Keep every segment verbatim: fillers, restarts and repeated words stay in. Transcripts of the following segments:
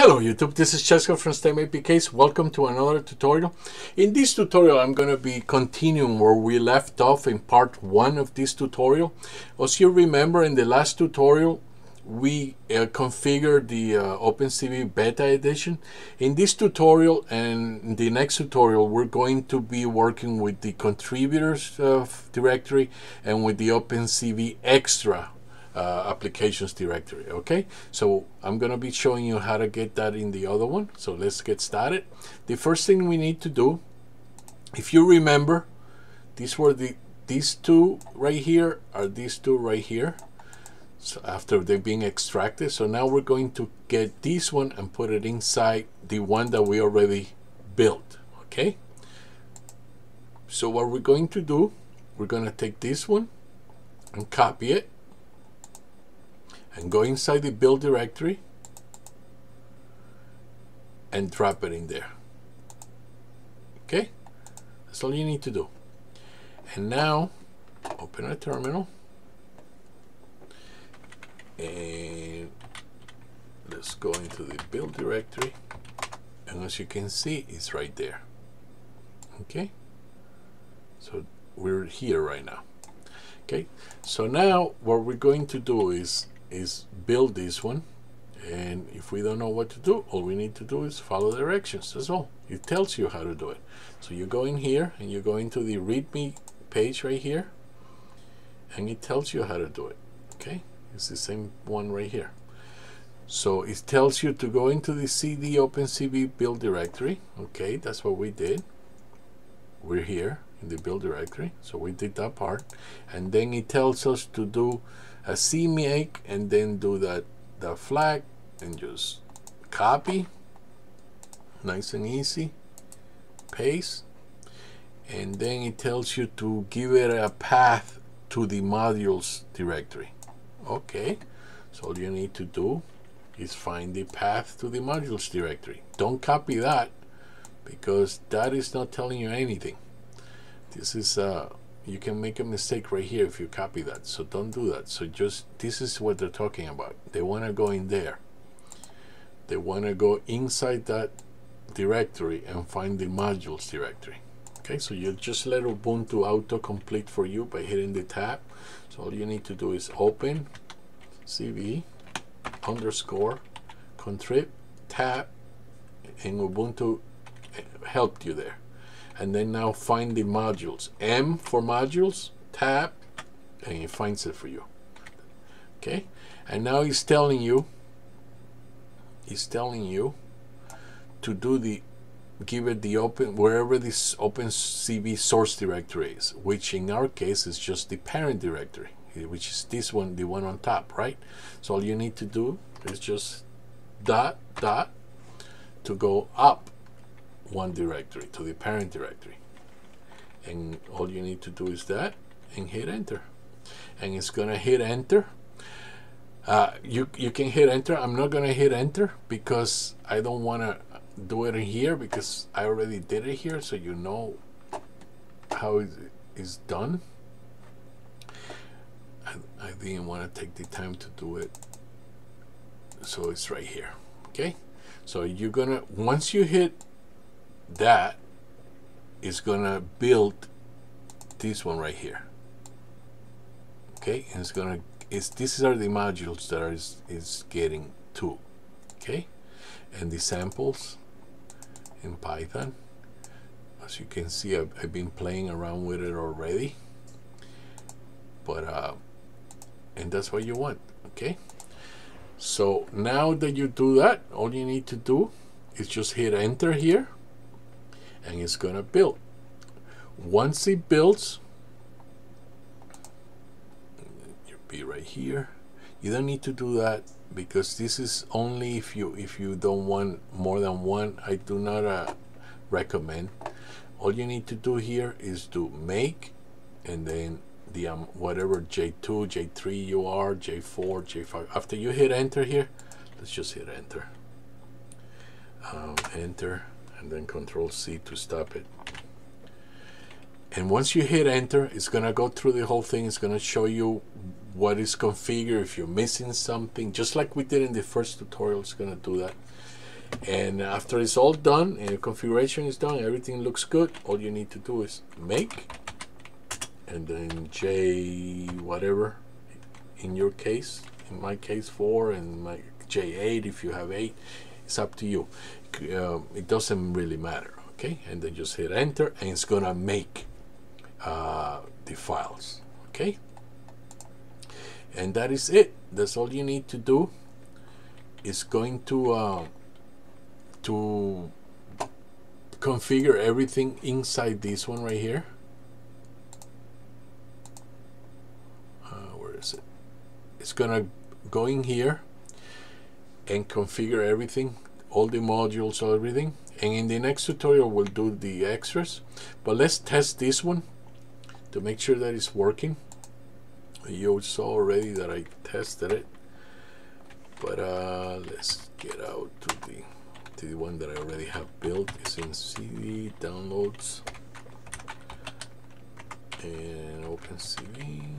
Hello YouTube, this is Chesko from STEM A P Ks. Welcome to another tutorial. In this tutorial I'm going to be continuing where we left off in part one of this tutorial. As you remember, in the last tutorial we uh, configured the uh, OpenCV beta edition. In this tutorial and the next tutorial we're going to be working with the contributors uh, directory and with the OpenCV extra Uh, applications directory. Okay, so I'm gonna be showing you how to get that in the other one, so let's get started. The first thing we need to do, if you remember, these were the these two right here are these two right here, so after they're being extracted, so now we're going to get this one and put it inside the one that we already built. Okay, so what we're going to do, we're gonna take this one and copy it and go inside the build directory and drop it in there. Okay, that's all you need to do. And now open a terminal and let's go into the build directory, and as you can see it's right there. Okay, so we're here right now. Okay, so now what we're going to do is is build this one, and if we don't know what to do, all we need to do is follow directions. That's all. It tells you how to do it. So you go in here and you go into the README page right here, and it tells you how to do it. Okay, it's the same one right here. So it tells you to go into the C D OpenCV build directory. Okay, that's what we did. We're here in the build directory, so we did that part, and then it tells us to do a CMake and then do that the flag and just copy, nice and easy, paste, and then it tells you to give it a path to the modules directory. Okay, so all you need to do is find the path to the modules directory. Don't copy that because that is not telling you anything. This is uh, you can make a mistake right here if you copy that, so don't do that. So just, this is what they're talking about. They want to go in there, they want to go inside that directory and find the modules directory. Okay, so you just let Ubuntu autocomplete for you by hitting the tab. So all you need to do is open cv underscore contrib tab, and Ubuntu helped you there. And then now find the modules, M for modules, tab, and it finds it for you. Okay, and now he's telling you he's telling you to do the give it the open wherever this OpenCV source directory is, which in our case is just the parent directory, which is this one, the one on top, right? So all you need to do is just dot dot to go up one directory to the parent directory, and all you need to do is that and hit enter, and it's gonna hit enter. uh, you you can hit enter. I'm not gonna hit enter because I don't want to do it in here because I already did it here, so you know how it is done. I, I didn't want to take the time to do it, so it's right here. Okay, so you're gonna, once you hit that, is gonna build this one right here. Okay, and it's gonna it's these are the modules that is is getting to. Okay, and the samples in Python, as you can see, I've, I've been playing around with it already, but uh, and that's what you want. Okay, so now that you do that, all you need to do is just hit enter here, and it's gonna build. Once it builds, you'll be right here. You don't need to do that because this is only if you if you don't want more than one. I do not uh, recommend. All you need to do here is do make, and then the um, whatever J two J three you are, J four J five. After you hit enter here, let's just hit enter, um, enter, and then control C to stop it. And once you hit enter, it's gonna go through the whole thing. It's gonna show you what is configured, if you're missing something, just like we did in the first tutorial. It's gonna do that. And after it's all done and your configuration is done, everything looks good, all you need to do is make and then J whatever in your case, in my case four, and my J eight if you have eight, it's up to you. Uh, it doesn't really matter, okay? And then just hit enter and it's gonna make uh, the files, okay? And that is it. That's all you need to do. It's going to uh, to configure everything inside this one right here. Uh, where is it? It's gonna go in here and configure everything, all the modules, everything. And in the next tutorial we'll do the extras, but let's test this one to make sure that it's working. You saw already that I tested it, but uh, let's get out to the to the one that I already have built. It's in C D downloads and OpenCV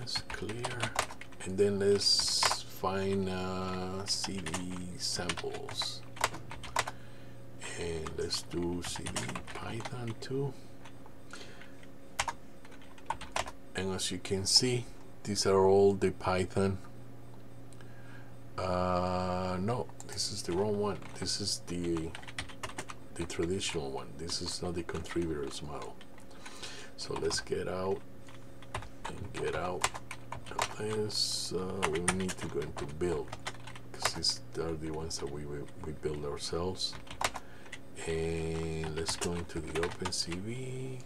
ls clear, and then let's find uh, C D samples and let's do C D Python two. And as you can see, these are all the Python. Uh, no, this is the wrong one. This is the the traditional one. This is not the contributors model. So let's get out and get out. Let's, uh, we need to go into build because these are the ones that we, we we build ourselves. And let's go into the OpenCV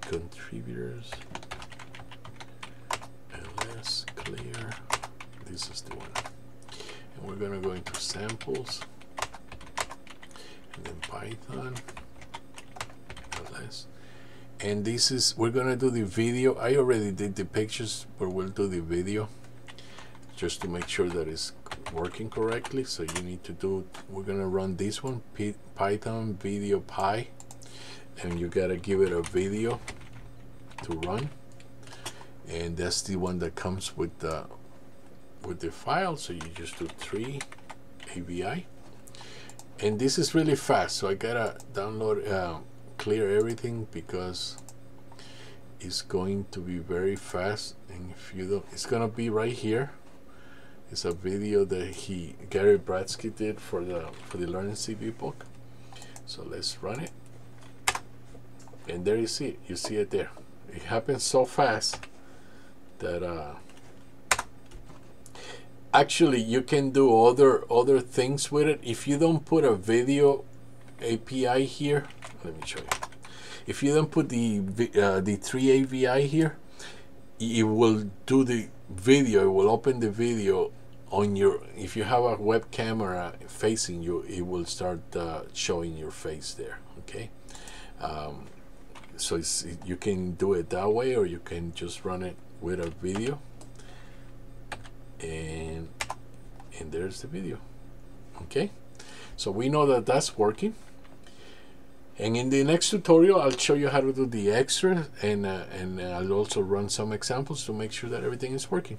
contributors. Clear, this is the one, and we're gonna go into samples and then Python ls, and this is, we're gonna do the video. I already did the pictures, but we'll do the video just to make sure that it's working correctly. So you need to do, we're gonna run this one, P Python video pi, and you gotta give it a video to run. And that's the one that comes with the with the file. So you just do three A V I, and this is really fast. So I gotta download, uh, clear everything because it's going to be very fast. And if you don't, it's gonna be right here. It's a video that he Gary Bradsky did for the for the Learning C V book. So let's run it, and there you see it. You see it there. It happens so fast that uh, actually you can do other other things with it if you don't put a video A P I here. Let me show you. If you don't put the uh, the three A V I here, it will do the video. It will open the video on your. If you have a web camera facing you, it will start uh, showing your face there. Okay. Um, so it's, you can do it that way, or you can just run it with a video, and and there's the video. Okay, so we know that that's working, and in the next tutorial I'll show you how to do the extra, and uh, and I'll also run some examples to make sure that everything is working.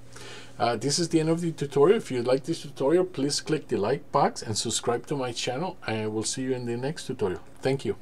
Uh, this is the end of the tutorial. If you like this tutorial, please click the like box and subscribe to my channel, and I will see you in the next tutorial. Thank you.